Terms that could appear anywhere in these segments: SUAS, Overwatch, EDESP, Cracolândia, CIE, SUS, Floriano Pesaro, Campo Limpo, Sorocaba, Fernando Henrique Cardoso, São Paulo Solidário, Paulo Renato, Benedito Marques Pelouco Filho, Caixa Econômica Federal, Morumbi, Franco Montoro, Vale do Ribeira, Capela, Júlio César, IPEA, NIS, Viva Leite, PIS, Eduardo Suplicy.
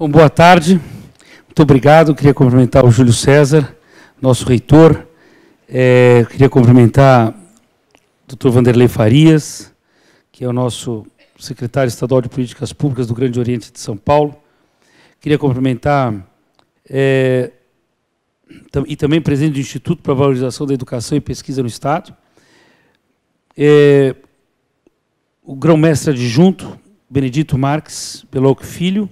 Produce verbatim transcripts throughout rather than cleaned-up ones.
Bom, boa tarde, muito obrigado. Queria cumprimentar o Júlio César, nosso reitor. É, queria cumprimentar o doutor Vanderlei Farias, que é o nosso secretário estadual de Políticas Públicas do Grande Oriente de São Paulo. Queria cumprimentar é, e também presidente do Instituto para a Valorização da Educação e Pesquisa no Estado, é, o grão-mestre adjunto, Benedito Marques Pelouco Filho.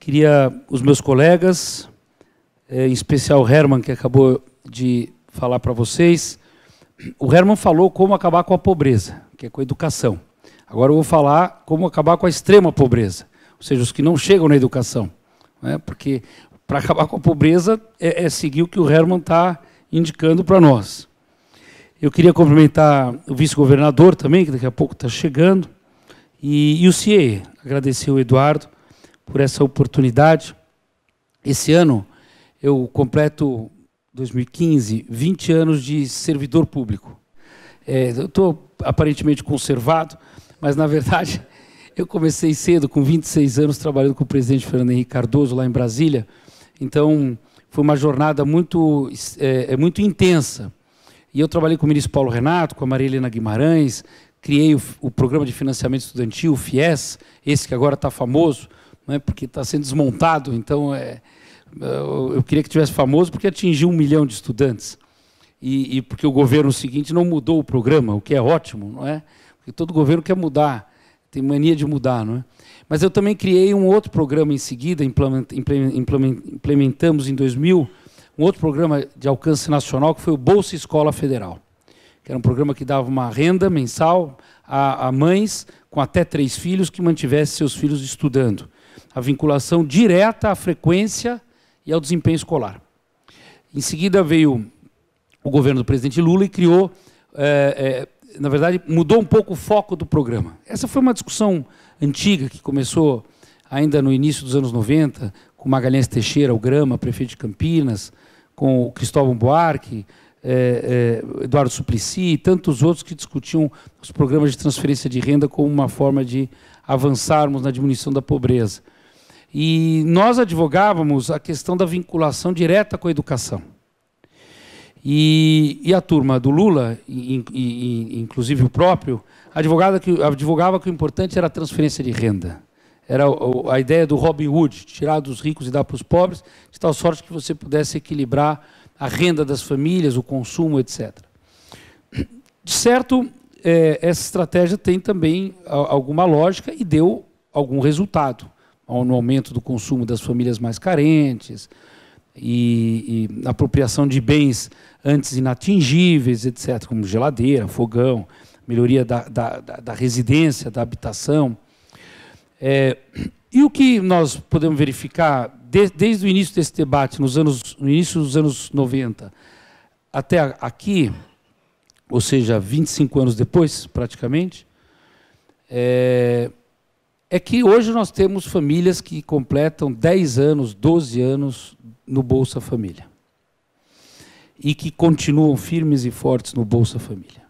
Queria os meus colegas, é, em especial o Hermann, que acabou de falar para vocês. O Hermann falou como acabar com a pobreza, que é com a educação. Agora eu vou falar como acabar com a extrema pobreza, ou seja, os que não chegam na educação, né? Porque para acabar com a pobreza é, é seguir o que o Hermann está indicando para nós. Eu queria cumprimentar o vice-governador também, que daqui a pouco está chegando, e, e o C I E, agradecer o Eduardo por essa oportunidade. Esse ano eu completo, dois mil e quinze, vinte anos de servidor público. É, eu estou aparentemente conservado, mas, na verdade, eu comecei cedo, com vinte e seis anos, trabalhando com o presidente Fernando Henrique Cardoso, lá em Brasília. Então, foi uma jornada muito, é, muito intensa. E eu trabalhei com o ministro Paulo Renato, com a Maria Helena Guimarães, criei o, o Programa de Financiamento Estudantil, o FIES, esse que agora está famoso, né, porque está sendo desmontado, então... é Eu queria que tivesse famoso porque atingiu um milhão de estudantes e, e porque o governo seguinte não mudou o programa, o que é ótimo, não é? Porque todo governo quer mudar, tem mania de mudar, não é? Mas eu também criei um outro programa em seguida, implement, implement, implementamos em dois mil, um outro programa de alcance nacional que foi o Bolsa Escola Federal, que era um programa que dava uma renda mensal a, a mães com até três filhos que mantivessem seus filhos estudando. A vinculação direta à frequência e ao desempenho escolar. Em seguida veio o governo do presidente Lula e criou, é, é, na verdade, mudou um pouco o foco do programa. Essa foi uma discussão antiga que começou ainda no início dos anos noventa, com Magalhães Teixeira, o Grama, prefeito de Campinas, com o Cristóvão Buarque, é, é, Eduardo Suplicy e tantos outros que discutiam os programas de transferência de renda como uma forma de avançarmos na diminuição da pobreza. E nós advogávamos a questão da vinculação direta com a educação. E, e a turma do Lula, e, e, inclusive o próprio, advogava que, advogava que o importante era a transferência de renda. Era a, a ideia do Robin Hood, tirar dos ricos e dar para os pobres, de tal sorte que você pudesse equilibrar a renda das famílias, o consumo, etcétera. De certo, é, essa estratégia tem também alguma lógica e deu algum resultado. No aumento do consumo das famílias mais carentes, e, e apropriação de bens antes inatingíveis, etcétera, como geladeira, fogão, melhoria da, da, da residência, da habitação. É, e o que nós podemos verificar, de, desde o início desse debate, nos anos, no início dos anos noventa, até aqui, ou seja, vinte e cinco anos depois, praticamente, é... é que hoje nós temos famílias que completam dez anos, doze anos no Bolsa Família. E que continuam firmes e fortes no Bolsa Família.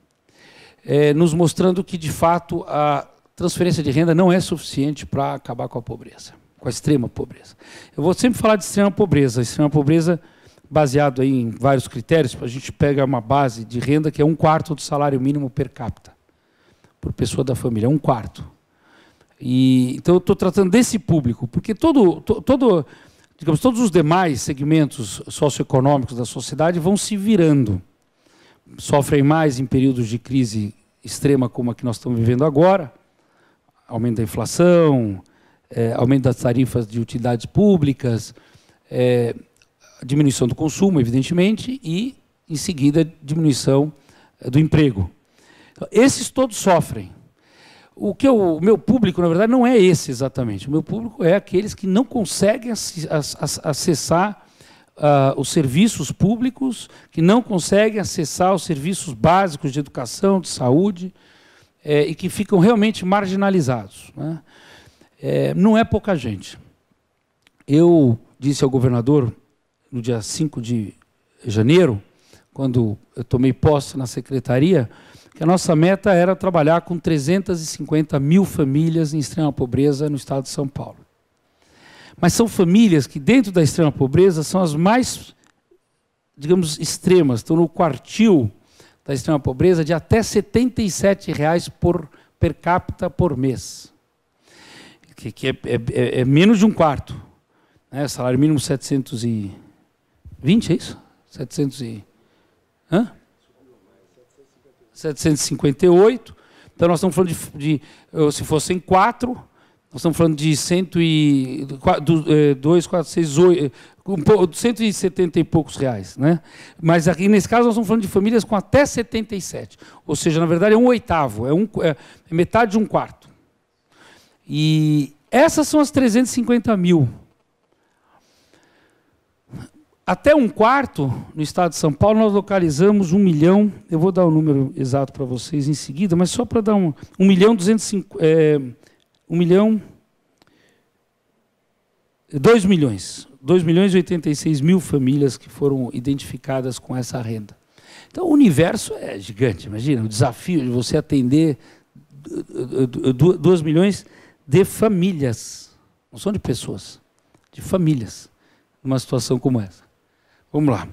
É, nos mostrando que, de fato, a transferência de renda não é suficiente para acabar com a pobreza, com a extrema pobreza. Eu vou sempre falar de extrema pobreza. Extrema pobreza baseado aí em vários critérios. A gente pega uma base de renda que é um quarto do salário mínimo per capita, por pessoa da família, um quarto. E, então, eu estou tratando desse público, porque todo, todo, digamos, todos os demais segmentos socioeconômicos da sociedade vão se virando. Sofrem mais em períodos de crise extrema como a que nós estamos vivendo agora, aumento da inflação, é, aumento das tarifas de utilidades públicas, é, diminuição do consumo, evidentemente, e, em seguida, diminuição do emprego. Então, esses todos sofrem. O que eu, o meu público, na verdade, não é esse exatamente. O meu público é aqueles que não conseguem acessar uh, os serviços públicos, que não conseguem acessar os serviços básicos de educação, de saúde, é, e que ficam realmente marginalizados, né? É, não é pouca gente. Eu disse ao governador, no dia cinco de janeiro, quando eu tomei posse na secretaria, que a nossa meta era trabalhar com trezentas e cinquenta mil famílias em extrema pobreza no estado de São Paulo. Mas são famílias que, dentro da extrema pobreza, são as mais, digamos, extremas. Estão no quartil da extrema pobreza de até setenta e sete reais por, per capita por mês, que, que é, é, é menos de um quarto. Né? Salário mínimo setecentos e vinte, é isso? setecentos e... Hã? setecentos e cinquenta e oito. Então, nós estamos falando de, de se fossem quatro, nós estamos falando de cento e setenta e poucos reais. Né? Mas, aqui nesse caso, nós estamos falando de famílias com até setenta e sete. Ou seja, na verdade, é um oitavo, é, um, é metade de um quarto. E essas são as trezentos e cinquenta mil. Até um quarto, no estado de São Paulo, nós localizamos um milhão, eu vou dar o número exato para vocês em seguida, mas só para dar um, um milhão duzentos e cinquenta, é, um milhão, dois milhões, dois milhões e oitenta e seis mil famílias que foram identificadas com essa renda. Então o universo é gigante, imagina, o desafio de você atender dois milhões de famílias, não são de pessoas, de famílias, numa situação como essa. Vamos lá.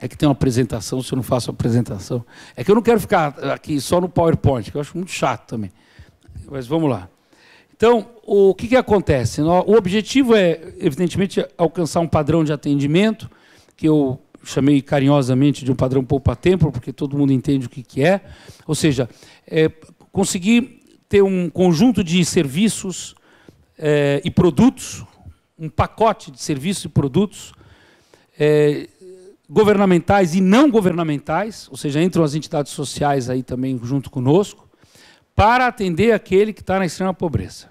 É que tem uma apresentação, se eu não faço a apresentação. É que eu não quero ficar aqui só no PowerPoint, que eu acho muito chato também. Mas vamos lá. Então, o que, que acontece? O objetivo é, evidentemente, alcançar um padrão de atendimento, que eu chamei carinhosamente de um padrão poupa-tempo, porque todo mundo entende o que, que é. Ou seja, é conseguir ter um conjunto de serviços é, e produtos, um pacote de serviços e produtos é, governamentais e não governamentais, ou seja, entram as entidades sociais aí também junto conosco, para atender aquele que está na extrema pobreza.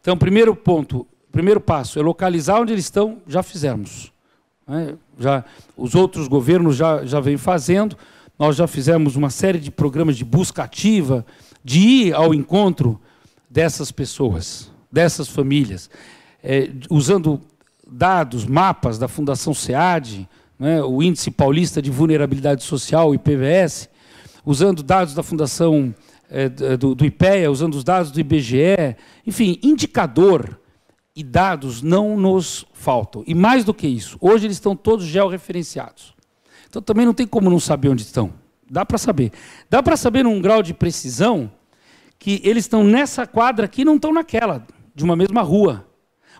Então, primeiro ponto, primeiro passo é localizar onde eles estão, já fizemos. Né? Já, os outros governos já, já vêm fazendo, nós já fizemos uma série de programas de busca ativa, de ir ao encontro dessas pessoas, dessas famílias. É, usando dados, mapas da Fundação SEAD, né, o Índice Paulista de Vulnerabilidade Social, o I P V S, usando dados da Fundação é, do, do IPEA, usando os dados do I B G E, enfim, indicador e dados não nos faltam. E mais do que isso, hoje eles estão todos georreferenciados. Então também não tem como não saber onde estão. Dá para saber. Dá para saber num grau de precisão que eles estão nessa quadra aqui e não estão naquela, de uma mesma rua.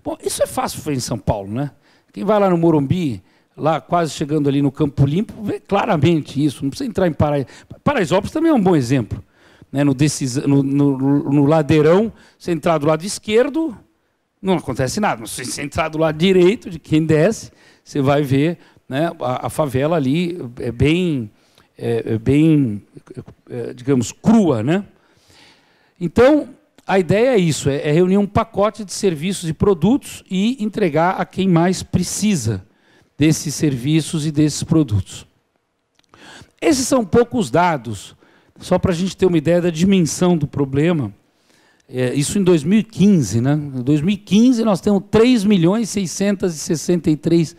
Bom, isso é fácil foi em São Paulo, né? Quem vai lá no Morumbi, lá quase chegando ali no Campo Limpo, vê claramente isso. Não precisa entrar em Paraisópolis. Paraisópolis também é um bom exemplo. Né? No, decis... no, no, no ladeirão, se entrar do lado esquerdo, não acontece nada. Mas se você entrar do lado direito, de quem desce, você vai ver, né, a, a favela ali é bem, é, é bem é, digamos, crua. Né? Então, a ideia é isso, é reunir um pacote de serviços e produtos e entregar a quem mais precisa desses serviços e desses produtos. Esses são poucos dados, só para a gente ter uma ideia da dimensão do problema. É, isso em dois mil e quinze, né? Em dois mil e quinze nós temos três milhões seiscentos e sessenta e três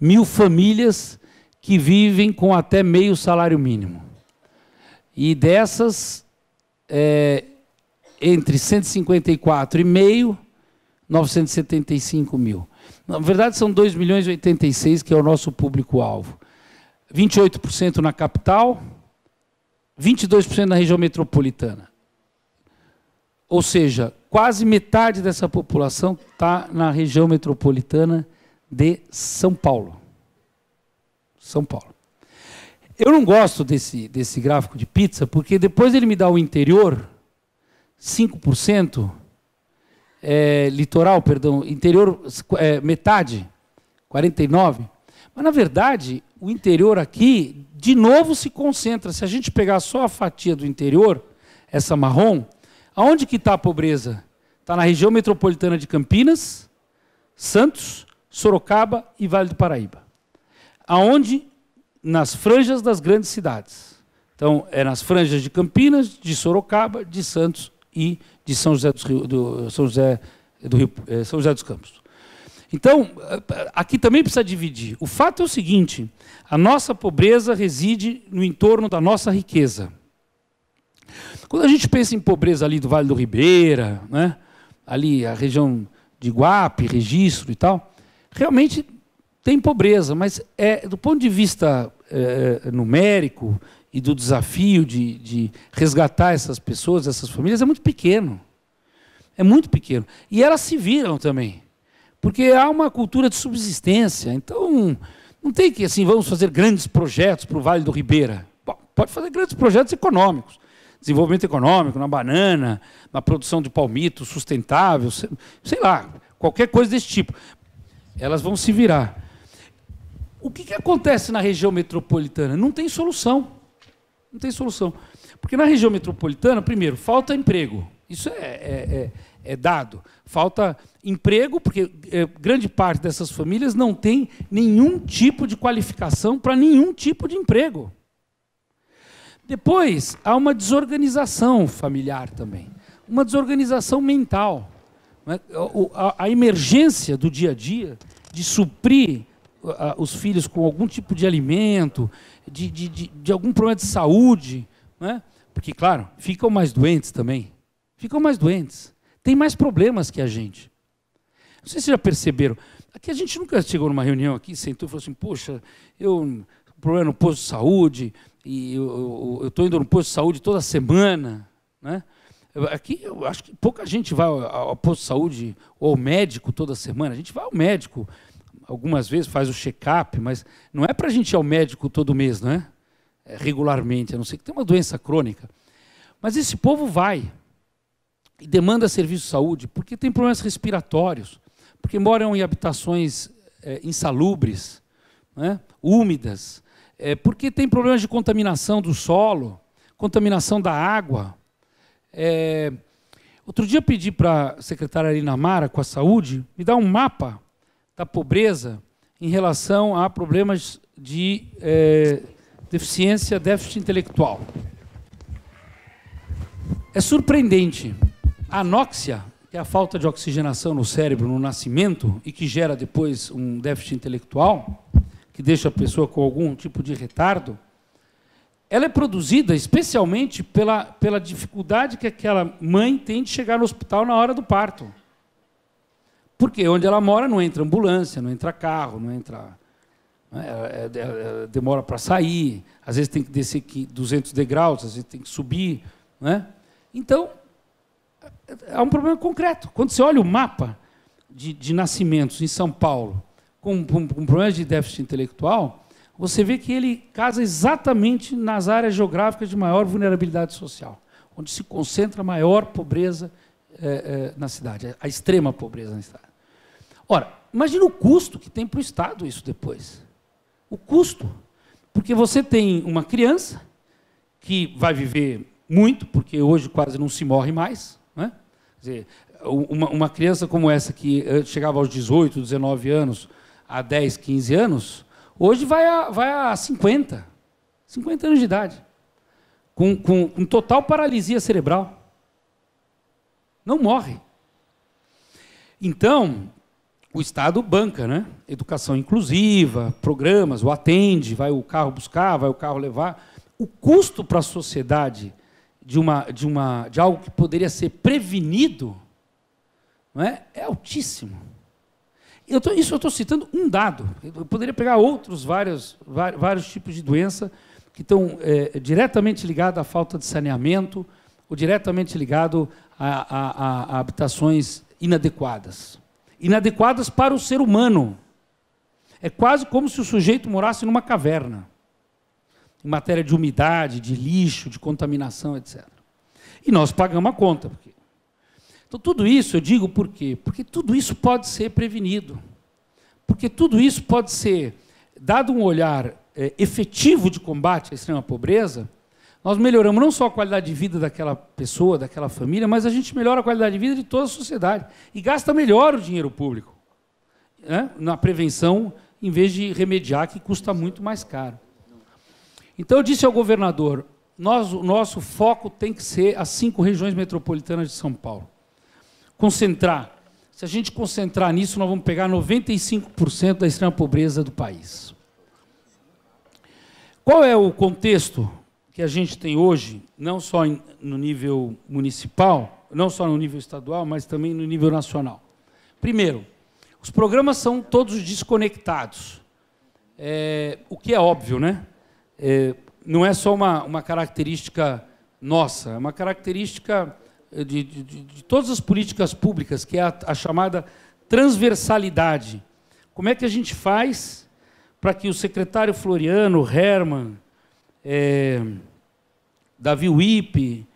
mil famílias que vivem com até meio salário mínimo. E dessas... É, entre cento e cinquenta e quatro vírgula cinco e novecentos e setenta e cinco mil. Na verdade, são dois milhões e oitenta e seis mil, que é o nosso público-alvo. vinte e oito por cento na capital, vinte e dois por cento na região metropolitana. Ou seja, quase metade dessa população está na região metropolitana de São Paulo. São Paulo. Eu não gosto desse, desse gráfico de pizza, porque depois ele me dá o interior... cinco por cento, é, litoral, perdão, interior, é, metade, quarenta e nove por cento. Mas, na verdade, o interior aqui, de novo, se concentra. Se a gente pegar só a fatia do interior, essa marrom, aonde que está a pobreza? Está na região metropolitana de Campinas, Santos, Sorocaba e Vale do Paraíba. Aonde? Nas franjas das grandes cidades. Então, é nas franjas de Campinas, de Sorocaba, de Santos e de São José dos, Rio, do, São José do Rio, é, São José dos Campos. Então, aqui também precisa dividir. O fato é o seguinte, a nossa pobreza reside no entorno da nossa riqueza. Quando a gente pensa em pobreza ali do Vale do Ribeira, né, ali a região de Guape, Registro e tal, realmente tem pobreza, mas é, do ponto de vista é, numérico e do desafio de, de resgatar essas pessoas, essas famílias, é muito pequeno. É muito pequeno. E elas se viram também, porque há uma cultura de subsistência. Então, não tem que, assim, vamos fazer grandes projetos para o Vale do Ribeira. Bom, pode fazer grandes projetos econômicos. Desenvolvimento econômico, na banana, na produção de palmito sustentável, sei lá, qualquer coisa desse tipo. Elas vão se virar. O que, que acontece na região metropolitana? Não tem solução. Não tem solução. Porque na região metropolitana, primeiro, falta emprego. Isso é, é, é, é dado. Falta emprego, porque é, grande parte dessas famílias não tem nenhum tipo de qualificação para nenhum tipo de emprego. Depois, há uma desorganização familiar também, uma desorganização mental. A emergência do dia a dia, de suprir os filhos com algum tipo de alimento, de, de, de, de algum problema de saúde, né? Porque, claro, ficam mais doentes também. Ficam mais doentes. Tem mais problemas que a gente. Não sei se vocês já perceberam. Aqui a gente nunca chegou numa reunião aqui, sentou e falou assim, poxa, eu... problema no posto de saúde, e eu estou indo no posto de saúde toda semana. Né? Aqui, eu acho que pouca gente vai ao, ao posto de saúde ou ao médico toda semana. A gente vai ao médico algumas vezes, faz o check-up, mas não é para a gente ir ao médico todo mês, não é? É regularmente, a não ser que tenha uma doença crônica. Mas esse povo vai e demanda serviço de saúde porque tem problemas respiratórios, porque moram em habitações é, insalubres, né? Úmidas, é, porque tem problemas de contaminação do solo, contaminação da água. É, outro dia eu pedi para a secretária Arina Mara, com a saúde, me dar um mapa da pobreza em relação a problemas de é, deficiência, déficit intelectual. É surpreendente. A anóxia, que é a falta de oxigenação no cérebro no nascimento e que gera depois um déficit intelectual, que deixa a pessoa com algum tipo de retardo, ela é produzida especialmente pela, pela dificuldade que aquela mãe tem de chegar no hospital na hora do parto. Porque onde ela mora não entra ambulância, não entra carro, não entra... É, é, é, demora para sair, às vezes tem que descer duzentos degraus, às vezes tem que subir. Né? Então, há um problema concreto. Quando você olha o mapa de, de nascimentos em São Paulo, com problemas de déficit intelectual, você vê que ele casa exatamente nas áreas geográficas de maior vulnerabilidade social, onde se concentra a maior pobreza é, é, na cidade, a extrema pobreza na cidade. Ora, imagina o custo que tem para o Estado isso depois. O custo. Porque você tem uma criança que vai viver muito, porque hoje quase não se morre mais, né? Quer dizer, uma, uma criança como essa que chegava aos dezoito, dezenove anos, há dez, quinze anos, hoje vai a, vai a cinquenta, cinquenta anos de idade, com, com, com total paralisia cerebral. Não morre. Então, o Estado banca, né? Educação inclusiva, programas, o atende, vai o carro buscar, vai o carro levar. O custo para a sociedade de, uma, de, uma, de algo que poderia ser prevenido, não é? É altíssimo. Eu tô, isso eu estou citando um dado. Eu poderia pegar outros vários, vários tipos de doença que estão é, diretamente ligados à falta de saneamento ou diretamente ligados a, a, a habitações inadequadas. Inadequadas para o ser humano. É quase como se o sujeito morasse numa caverna, em matéria de umidade, de lixo, de contaminação, etcétera. E nós pagamos a conta, porque então, tudo isso eu digo por quê? Porque tudo isso pode ser prevenido. Porque tudo isso pode ser, dado um olhar é, efetivo de combate à extrema pobreza, nós melhoramos não só a qualidade de vida daquela pessoa, daquela família, mas a gente melhora a qualidade de vida de toda a sociedade. E gasta melhor o dinheiro público, né, na prevenção, em vez de remediar, que custa muito mais caro. Então, eu disse ao governador, nós, o nosso foco tem que ser as cinco regiões metropolitanas de São Paulo. Concentrar. Se a gente concentrar nisso, nós vamos pegar noventa e cinco por cento da extrema pobreza do país. Qual é o contexto que a gente tem hoje, não só em, no nível municipal, não só no nível estadual, mas também no nível nacional? Primeiro, os programas são todos desconectados, é, o que é óbvio, né? É, não é só uma, uma característica nossa, é uma característica de, de, de todas as políticas públicas, que é a, a chamada transversalidade. Como é que a gente faz para que o secretário Floriano, Hermann, é, Davi Wippe,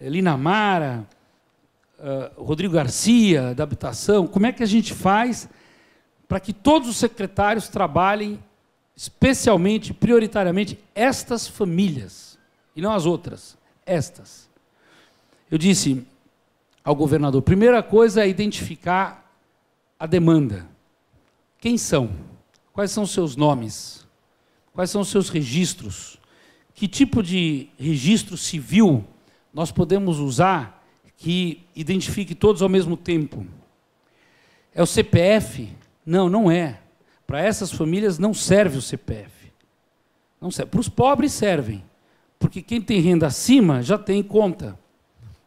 Linamara, uh, Rodrigo Garcia, da Habitação, como é que a gente faz para que todos os secretários trabalhem especialmente, prioritariamente, estas famílias, e não as outras, estas. Eu disse ao governador, primeira coisa é identificar a demanda. Quem são? Quais são os seus nomes? Quais são os seus registros? Que tipo de registro civil nós podemos usar que identifique todos ao mesmo tempo? É o C P F? Não, não é. Para essas famílias não serve o C P F. Não serve. Para os pobres servem, porque quem tem renda acima já tem conta,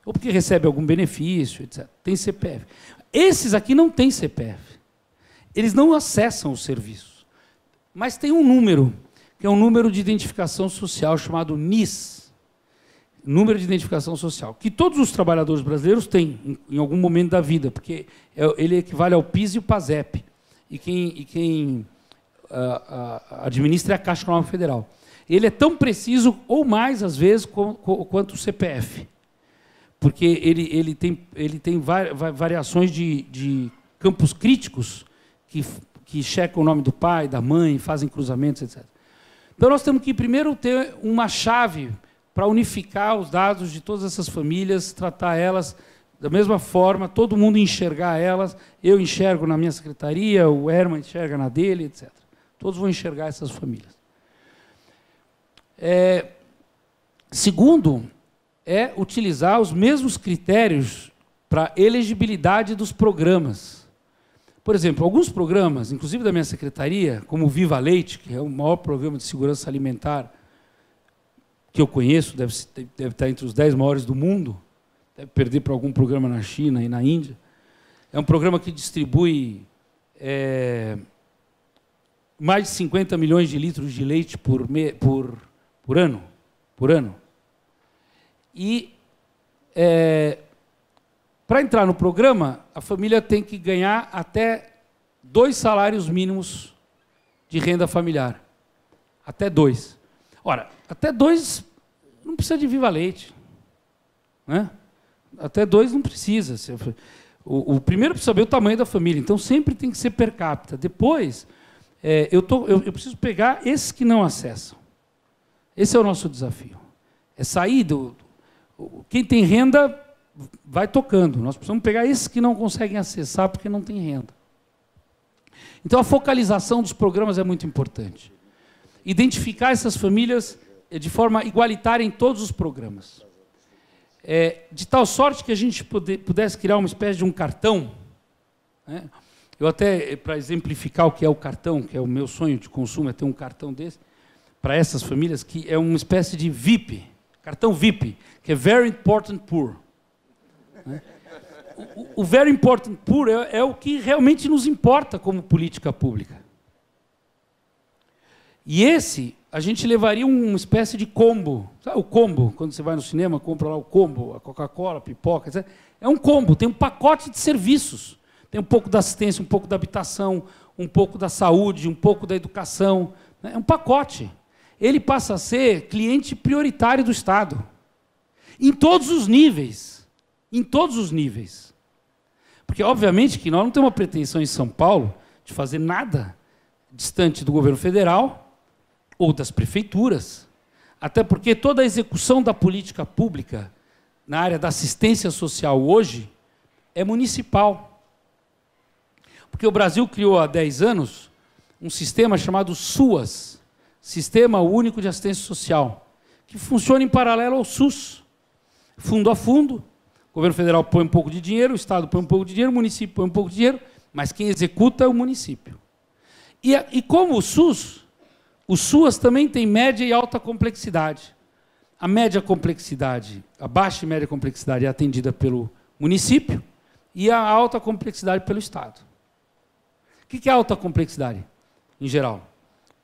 ou porque recebe algum benefício, etcétera. Tem C P F. Esses aqui não têm C P F. Eles não acessam o serviço. Mas tem um número, que é um número de identificação social chamado N I S. Número de identificação social, que todos os trabalhadores brasileiros têm, em algum momento da vida, porque ele equivale ao P I S e o PASEP, e quem, e quem a, a, administra é a Caixa Econômica Federal. Ele é tão preciso, ou mais, às vezes, com, com, quanto o C P F, porque ele, ele tem, ele tem variações de, de campos críticos que, que checam o nome do pai, da mãe, fazem cruzamentos, etcétera. Então, nós temos que, primeiro, ter uma chave para unificar os dados de todas essas famílias, tratar elas da mesma forma, todo mundo enxergar elas, eu enxergo na minha secretaria, o Hermann enxerga na dele, etcétera. Todos vão enxergar essas famílias. É, segundo, é utilizar os mesmos critérios para elegibilidade dos programas. Por exemplo, alguns programas, inclusive da minha secretaria, como o Viva Leite, que é o maior programa de segurança alimentar que eu conheço, deve, deve estar entre os dez maiores do mundo, deve perder para algum programa na China e na Índia. É um programa que distribui é, mais de cinquenta milhões de litros de leite por, me, por, por, ano, por ano. E, é, para entrar no programa, a família tem que ganhar até dois salários mínimos de renda familiar. Até dois. Ora, até dois não precisa de Viva Leite, né? Até dois não precisa. O, o primeiro precisa saber o tamanho da família, então sempre tem que ser per capita. Depois, é, eu, tô, eu, eu preciso pegar esses que não acessam. Esse é o nosso desafio. É sair do... Quem tem renda vai tocando. Nós precisamos pegar esses que não conseguem acessar porque não tem renda. Então a focalização dos programas é muito importante. Identificar essas famílias de forma igualitária em todos os programas. É, de tal sorte que a gente puder, pudesse criar uma espécie de um cartão, né? Eu até, para exemplificar o que é o cartão, que é o meu sonho de consumo, é ter um cartão desse, para essas famílias, que é uma espécie de V I P, cartão V I P, que é Very Important Poor. Né? O, o Very Important Poor é, é o que realmente nos importa como política pública. E esse, a gente levaria uma espécie de combo. Sabe o combo? Quando você vai no cinema, compra lá o combo, a Coca-Cola, a pipoca, etcétera. É um combo, tem um pacote de serviços. Tem um pouco da assistência, um pouco da habitação, um pouco da saúde, um pouco da educação. É um pacote. Ele passa a ser cliente prioritário do Estado. Em todos os níveis. Em todos os níveis. Porque, obviamente, que nós não temos uma pretensão em São Paulo de fazer nada distante do governo federal ou das prefeituras, até porque toda a execução da política pública na área da assistência social hoje é municipal. Porque o Brasil criou há dez anos um sistema chamado SUAS, Sistema Único de Assistência Social, que funciona em paralelo ao SUS, fundo a fundo. O governo federal põe um pouco de dinheiro, o Estado põe um pouco de dinheiro, o município põe um pouco de dinheiro, mas quem executa é o município. E, e como o SUS... O SUAS também tem média e alta complexidade. A média complexidade, a baixa e média complexidade é atendida pelo município, e a alta complexidade pelo Estado. O que é alta complexidade, em geral?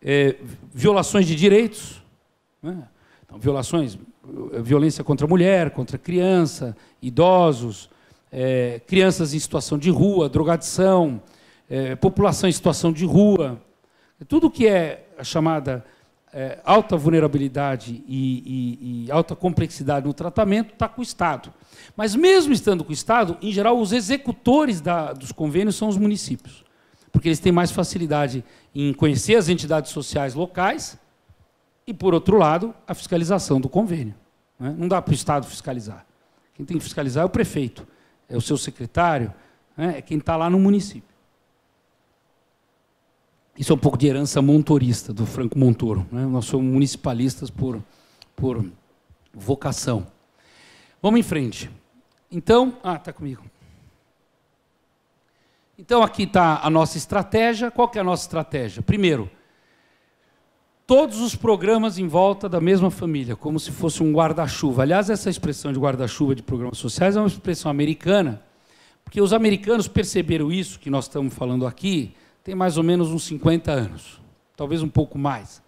É, violações de direitos, né? Então, violações, violência contra a mulher, contra a criança, idosos, é, crianças em situação de rua, drogadição, é, população em situação de rua, tudo que é a chamada é, alta vulnerabilidade e, e, e alta complexidade no tratamento está com o Estado. Mas mesmo estando com o Estado, em geral, os executores da, dos convênios são os municípios, porque eles têm mais facilidade em conhecer as entidades sociais locais e, por outro lado, a fiscalização do convênio. Né? Não dá para o Estado fiscalizar. Quem tem que fiscalizar é o prefeito, é o seu secretário, né? É quem está lá no município. Isso é um pouco de herança montorista, do Franco Montoro. Né? Nós somos municipalistas por, por vocação. Vamos em frente. Então, ah, está comigo. Então, aqui está a nossa estratégia. Qual que é a nossa estratégia? Primeiro, todos os programas em volta da mesma família, como se fosse um guarda-chuva. Aliás, essa expressão de guarda-chuva de programas sociais é uma expressão americana, porque os americanos perceberam isso que nós estamos falando aqui tem mais ou menos uns cinquenta anos, talvez um pouco mais.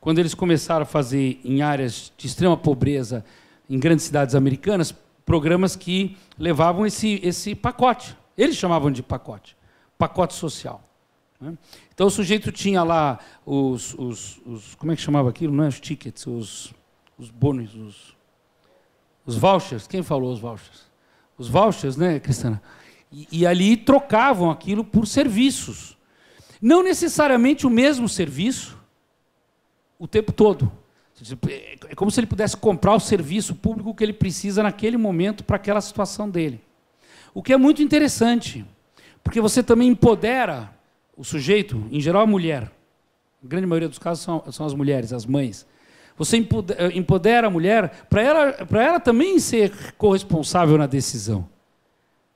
Quando eles começaram a fazer em áreas de extrema pobreza, em grandes cidades americanas, programas que levavam esse, esse pacote. Eles chamavam de pacote, pacote social. Então o sujeito tinha lá os, os, os como é que chamava aquilo? Não é os tickets, os, os bônus, os, os vouchers. Quem falou os vouchers? Os vouchers, né, Cristiana? E, e ali trocavam aquilo por serviços. Não necessariamente o mesmo serviço o tempo todo. É como se ele pudesse comprar o serviço público que ele precisa naquele momento para aquela situação dele. O que é muito interessante, porque você também empodera o sujeito, em geral a mulher. A grande maioria dos casos são, são as mulheres, as mães. Você empodera a mulher para ela, para ela também ser corresponsável na decisão.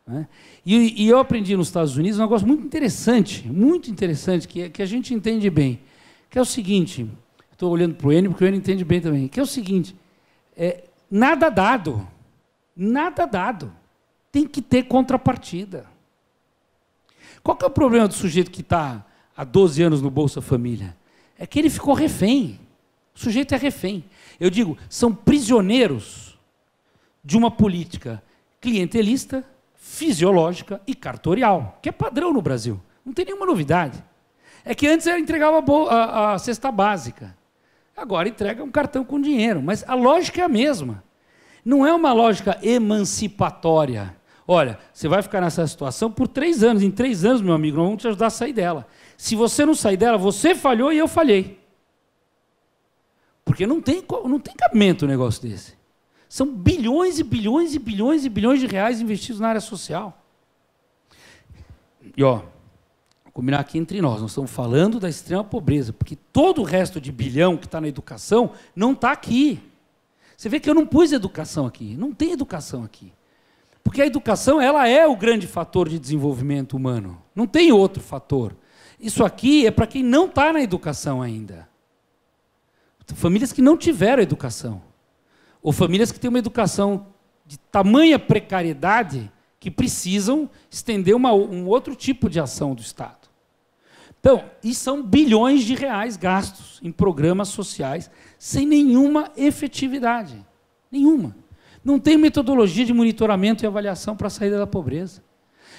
Né? E, e eu aprendi nos Estados Unidos um negócio muito interessante, muito interessante, que, que a gente entende bem, que é o seguinte, estou olhando para o Enio, porque o Enio entende bem também, que é o seguinte, é, nada dado, nada dado, tem que ter contrapartida. Qual que é o problema do sujeito que está há doze anos no Bolsa Família? É que ele ficou refém. O sujeito é refém. Eu digo, são prisioneiros de uma política clientelista, fisiológica e cartorial, que é padrão no Brasil. Não tem nenhuma novidade. É que antes ela entregava a, a, a cesta básica. Agora entrega um cartão com dinheiro. Mas a lógica é a mesma. Não é uma lógica emancipatória. Olha, você vai ficar nessa situação por três anos. Em três anos, meu amigo, nós vamos te ajudar a sair dela. Se você não sair dela, você falhou e eu falhei. Porque não tem, não tem cabimento um negócio desse. São bilhões e bilhões e bilhões e bilhões de reais investidos na área social. E, ó, vou combinar aqui entre nós, nós estamos falando da extrema pobreza, porque todo o resto de bilhão que está na educação não está aqui. Você vê que eu não pus educação aqui. Não tem educação aqui. Porque a educação, ela é o grande fator de desenvolvimento humano. Não tem outro fator. Isso aqui é para quem não está na educação ainda. Famílias que não tiveram educação. Ou famílias que têm uma educação de tamanha precariedade que precisam estender uma, um outro tipo de ação do Estado. Então, e são bilhões de reais gastos em programas sociais sem nenhuma efetividade. Nenhuma. Não tem metodologia de monitoramento e avaliação para a saída da pobreza.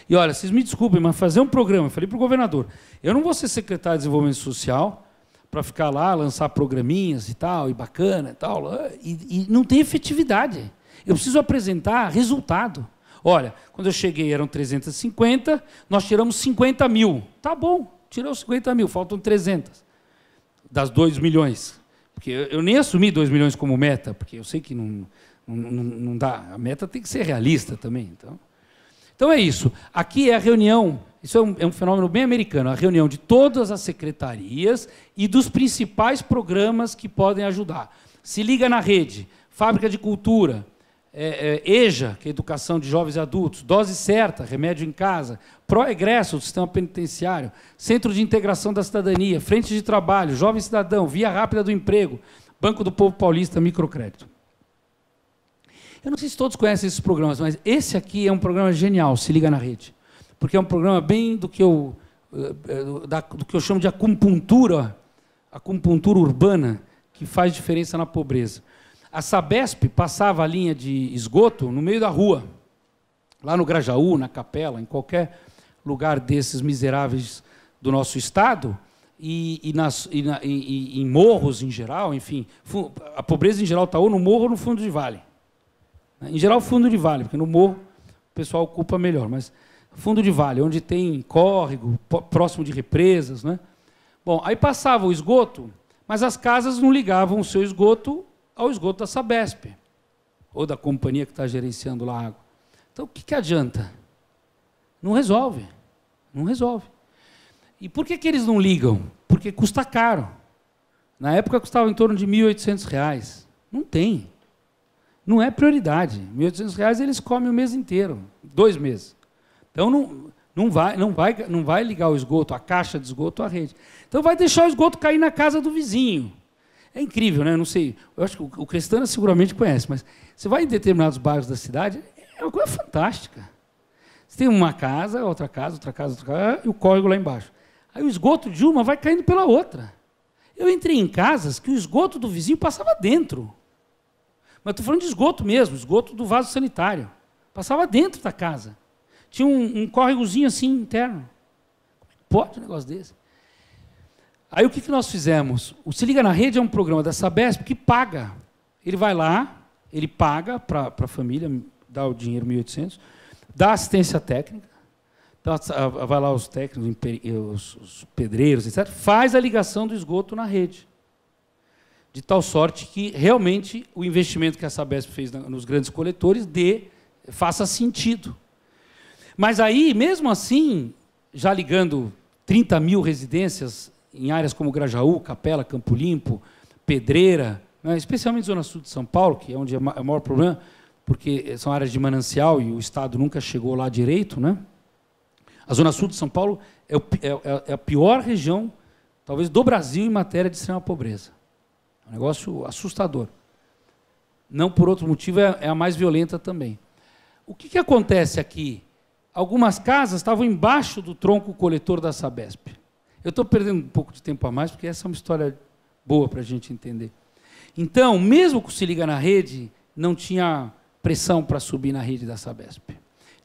E olha, vocês me desculpem, mas fazer um programa, eu falei para o governador, eu não vou ser secretário de desenvolvimento social para ficar lá, lançar programinhas e tal, e bacana e tal, e, e não tem efetividade. Eu preciso apresentar resultado. Olha, quando eu cheguei eram trezentos e cinquenta, nós tiramos cinquenta mil. Tá bom, tirou cinquenta mil, faltam trezentos. Das dois milhões. Porque eu, eu nem assumi dois milhões como meta, porque eu sei que não... Não, não, não dá. A meta tem que ser realista também. Então, então é isso. Aqui é a reunião, isso é um, é um fenômeno bem americano, a reunião de todas as secretarias e dos principais programas que podem ajudar. Se liga na rede, Fábrica de Cultura, é, é, EJA, que é Educação de Jovens e Adultos, Dose Certa, Remédio em Casa, Pró-Egresso do Sistema Penitenciário, Centro de Integração da Cidadania, Frente de Trabalho, Jovem Cidadão, Via Rápida do Emprego, Banco do Povo Paulista, Microcrédito. Eu não sei se todos conhecem esses programas, mas esse aqui é um programa genial, Se Liga na Rede, porque é um programa bem do que eu, do que eu chamo de acupuntura, acupuntura urbana, que faz diferença na pobreza. A Sabesp passava a linha de esgoto no meio da rua, lá no Grajaú, na Capela, em qualquer lugar desses miseráveis do nosso estado, e, e, nas, e, na, e, e em morros em geral, enfim, a pobreza em geral está ou no morro ou no fundo de vale. Em geral, fundo de vale, porque no morro o pessoal ocupa melhor, mas fundo de vale, onde tem córrego, próximo de represas, né? Bom, aí passava o esgoto, mas as casas não ligavam o seu esgoto ao esgoto da Sabesp, ou da companhia que está gerenciando lá a água. Então, o que, que adianta? Não resolve, não resolve. E por que, que eles não ligam? Porque custa caro. Na época custava em torno de mil e oitocentos reais. Não tem, não é prioridade. mil e oitocentos reais eles comem o mês inteiro, dois meses. Então, não, não, vai, não, vai, não vai ligar o esgoto, a caixa de esgoto, à rede. Então, vai deixar o esgoto cair na casa do vizinho. É incrível, né? Não sei, eu acho que o Cristana seguramente conhece, mas você vai em determinados bairros da cidade, é uma coisa fantástica. Você tem uma casa, outra casa, outra casa, outra casa, e o córrego lá embaixo. Aí o esgoto de uma vai caindo pela outra. Eu entrei em casas que o esgoto do vizinho passava dentro. Mas estou falando de esgoto mesmo, esgoto do vaso sanitário. Passava dentro da casa. Tinha um, um córregozinho assim, interno. Pode um negócio desse. Aí o que, que nós fizemos? O Se Liga na Rede é um programa da Sabesp que paga. Ele vai lá, ele paga para a família, dá o dinheiro, mil e oitocentos, dá assistência técnica, dá, vai lá os técnicos, os, os pedreiros, etcétera, faz a ligação do esgoto na rede. De tal sorte que, realmente, o investimento que a Sabesp fez na, nos grandes coletores dê, faça sentido. Mas aí, mesmo assim, já ligando trinta mil residências em áreas como Grajaú, Capela, Campo Limpo, Pedreira, né, especialmente Zona Sul de São Paulo, que é onde é o maior problema, porque são áreas de manancial e o Estado nunca chegou lá direito, né? A Zona Sul de São Paulo é, o, é, é a pior região, talvez, do Brasil em matéria de extrema pobreza. É um negócio assustador. Não por outro motivo, é, é a mais violenta também. O que, que acontece aqui? Algumas casas estavam embaixo do tronco coletor da Sabesp. Eu estou perdendo um pouco de tempo a mais, porque essa é uma história boa para a gente entender. Então, mesmo que Se Liga na Rede, não tinha pressão para subir na rede da Sabesp.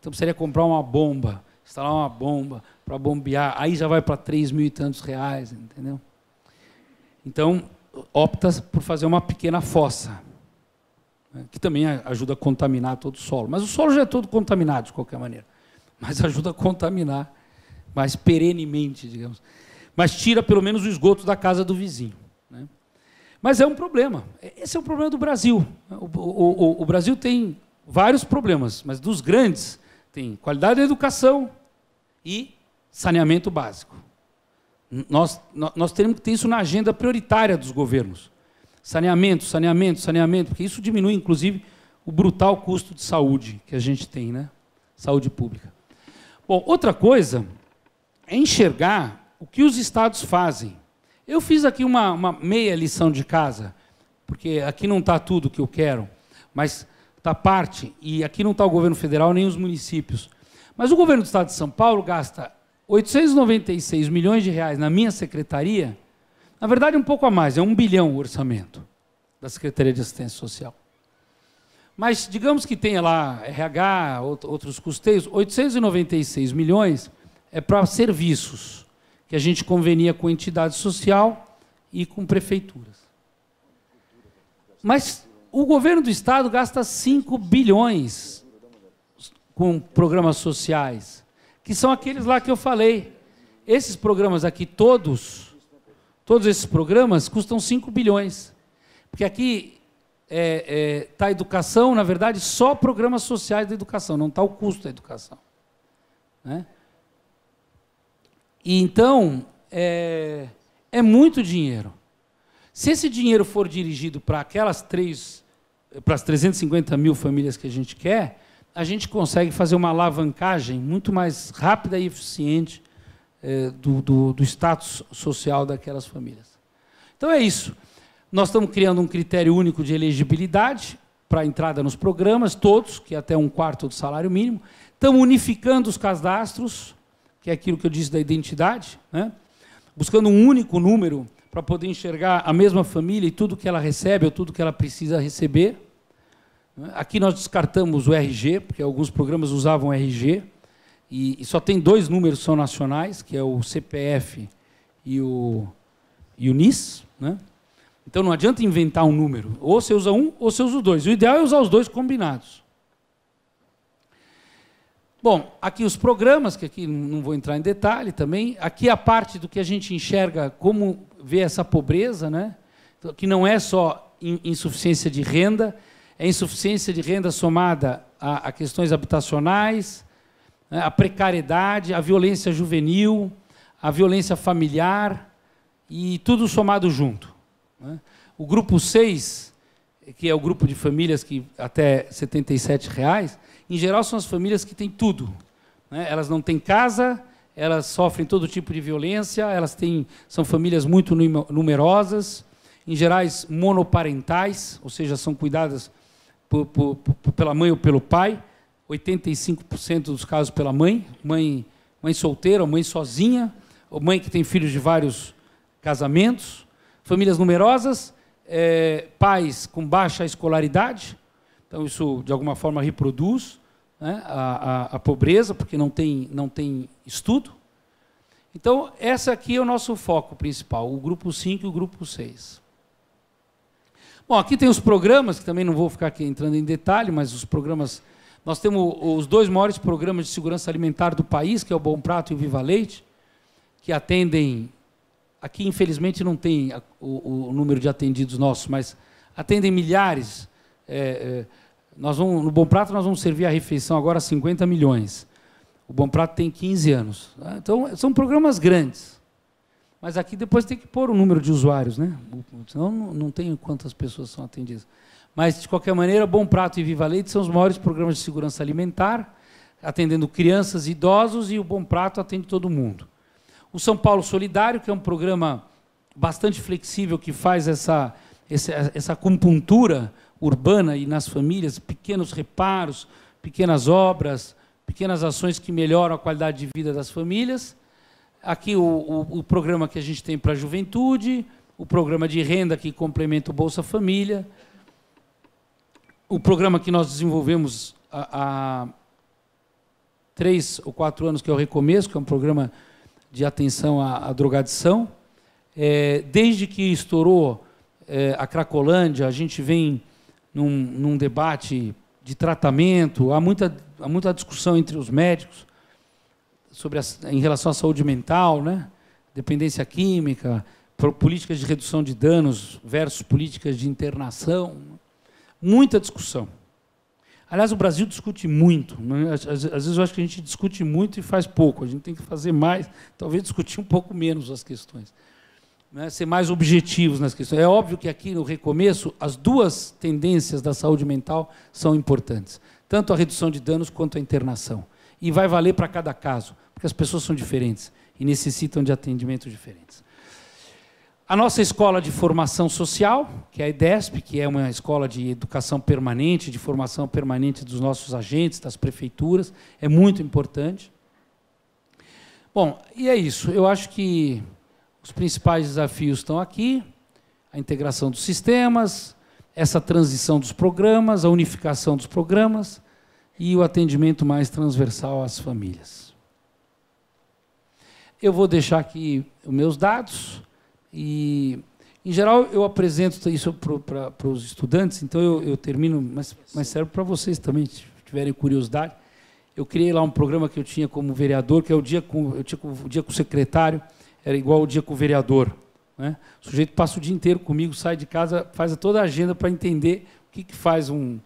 Então, precisaria comprar uma bomba, instalar uma bomba para bombear, aí já vai para três mil e tantos reais, entendeu? Então, opta por fazer uma pequena fossa, que também ajuda a contaminar todo o solo. Mas o solo já é todo contaminado, de qualquer maneira. Mas ajuda a contaminar mais perenemente, digamos. Mas tira, pelo menos, o esgoto da casa do vizinho, né? Mas é um problema. Esse é um problema do Brasil. O, o, o, o Brasil tem vários problemas, mas dos grandes tem qualidade da educação e saneamento básico. Nós, nós temos que ter isso na agenda prioritária dos governos. Saneamento, saneamento, saneamento, porque isso diminui, inclusive, o brutal custo de saúde que a gente tem, né? Saúde pública. Bom, outra coisa é enxergar o que os estados fazem. Eu fiz aqui uma, uma meia lição de casa, porque aqui não está tudo o que eu quero, mas está parte, e aqui não está o governo federal nem os municípios. Mas o governo do estado de São Paulo gasta oitocentos e noventa e seis milhões de reais na minha secretaria, na verdade um pouco a mais, é um bilhão o orçamento da Secretaria de Assistência Social. Mas digamos que tenha lá R H, outros custeios, oitocentos e noventa e seis milhões... é para serviços, que a gente convenia com entidade social e com prefeituras. Mas o governo do estado gasta cinco bilhões com programas sociais, que são aqueles lá que eu falei. Esses programas aqui, todos, todos esses programas custam cinco bilhões. Porque aqui é, é, tá a educação, na verdade, só programas sociais da educação, não está o custo da educação, né? E então, é, é muito dinheiro. Se esse dinheiro for dirigido para aquelas três, para as trezentas e cinquenta mil famílias que a gente quer, a gente consegue fazer uma alavancagem muito mais rápida e eficiente é, do, do, do status social daquelas famílias. Então é isso. Nós estamos criando um critério único de elegibilidade, para a entrada nos programas, todos, que é até um quarto do salário mínimo. Estamos unificando os cadastros, que é aquilo que eu disse da identidade, né? Buscando um único número para poder enxergar a mesma família e tudo que ela recebe ou tudo que ela precisa receber. Aqui nós descartamos o R G, porque alguns programas usavam R G, e só tem dois números que são nacionais, que é o C P F e o, e o N I S, né? Então, não adianta inventar um número. Ou você usa um, ou você usa os dois. O ideal é usar os dois combinados. Bom, aqui os programas, que aqui não vou entrar em detalhe também. Aqui a parte do que a gente enxerga, como vê essa pobreza, né? Então, que não é só insuficiência de renda, é insuficiência de renda somada a, a questões habitacionais, né? A precariedade, a violência juvenil, a violência familiar, e tudo somado junto. O grupo seis, que é o grupo de famílias que até setenta e sete reais, em geral são as famílias que têm tudo. Elas não têm casa, elas sofrem todo tipo de violência, elas têm, são famílias muito numerosas, em gerais monoparentais, ou seja, são cuidadas por, por, por, pela mãe ou pelo pai, oitenta e cinco por cento dos casos pela mãe, mãe, mãe solteira, mãe sozinha, ou mãe que tem filhos de vários casamentos. Famílias numerosas, é, pais com baixa escolaridade, então isso, de alguma forma, reproduz, né, a, a, a pobreza, porque não tem, não tem estudo. Então, esse aqui é o nosso foco principal, o grupo cinco e o grupo seis. Bom, aqui tem os programas, que também não vou ficar aqui entrando em detalhe, mas os programas... Nós temos os dois maiores programas de segurança alimentar do país, que é o Bom Prato e o Viva Leite, que atendem... Aqui, infelizmente, não tem o, o número de atendidos nossos, mas atendem milhares. É, é, nós vamos, no Bom Prato, nós vamos servir a refeição agora a cinquenta milhões. O Bom Prato tem quinze anos. Então, são programas grandes. Mas aqui depois tem que pôr o número de usuários, né? Senão não tem quantas pessoas são atendidas. Mas, de qualquer maneira, Bom Prato e Viva Leite são os maiores programas de segurança alimentar, atendendo crianças e idosos, e o Bom Prato atende todo mundo. O São Paulo Solidário, que é um programa bastante flexível, que faz essa, essa, essa acupuntura urbana e nas famílias, pequenos reparos, pequenas obras, pequenas ações que melhoram a qualidade de vida das famílias. Aqui o, o, o programa que a gente tem para a juventude, o programa de renda que complementa o Bolsa Família, o programa que nós desenvolvemos há, há três ou quatro anos, que é o Recomeço, que é um programa... de atenção à, à drogadição. É, desde que estourou é, a Cracolândia, a gente vem num, num debate de tratamento, há muita, há muita discussão entre os médicos sobre a, em relação à saúde mental, né? Dependência química, políticas de redução de danos versus políticas de internação. Muita discussão. Aliás, o Brasil discute muito, né? Às, às vezes eu acho que a gente discute muito e faz pouco, a gente tem que fazer mais, talvez discutir um pouco menos as questões, né? Ser mais objetivos nas questões. É óbvio que aqui no Recomeço as duas tendências da saúde mental são importantes, tanto a redução de danos quanto a internação, e vai valer para cada caso, porque as pessoas são diferentes e necessitam de atendimentos diferentes. A nossa escola de formação social, que é a EDESP, que é uma escola de educação permanente, de formação permanente dos nossos agentes, das prefeituras, é muito importante. Bom, e é isso. Eu acho que os principais desafios estão aqui, a integração dos sistemas, essa transição dos programas, a unificação dos programas e o atendimento mais transversal às famílias. Eu vou deixar aqui os meus dados... E, em geral, eu apresento isso para os estudantes, então eu, eu termino, mas, mas serve para vocês também, se tiverem curiosidade. Eu criei lá um programa que eu tinha como vereador, que é o dia com, eu tinha, o dia com o secretário, era igual o dia com o vereador, né? O sujeito passa o dia inteiro comigo, sai de casa, faz toda a agenda para entender o que, que faz um,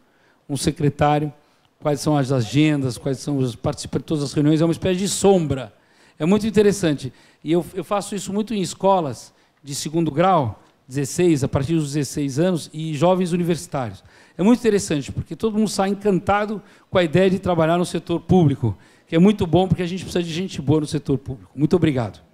um secretário, quais são as agendas, quais são os participantes de todas as reuniões, é uma espécie de sombra. É muito interessante. E eu, eu faço isso muito em escolas, de segundo grau, dezesseis, a partir dos dezesseis anos, e jovens universitários. É muito interessante, porque todo mundo sai encantado com a ideia de trabalhar no setor público, que é muito bom, porque a gente precisa de gente boa no setor público. Muito obrigado.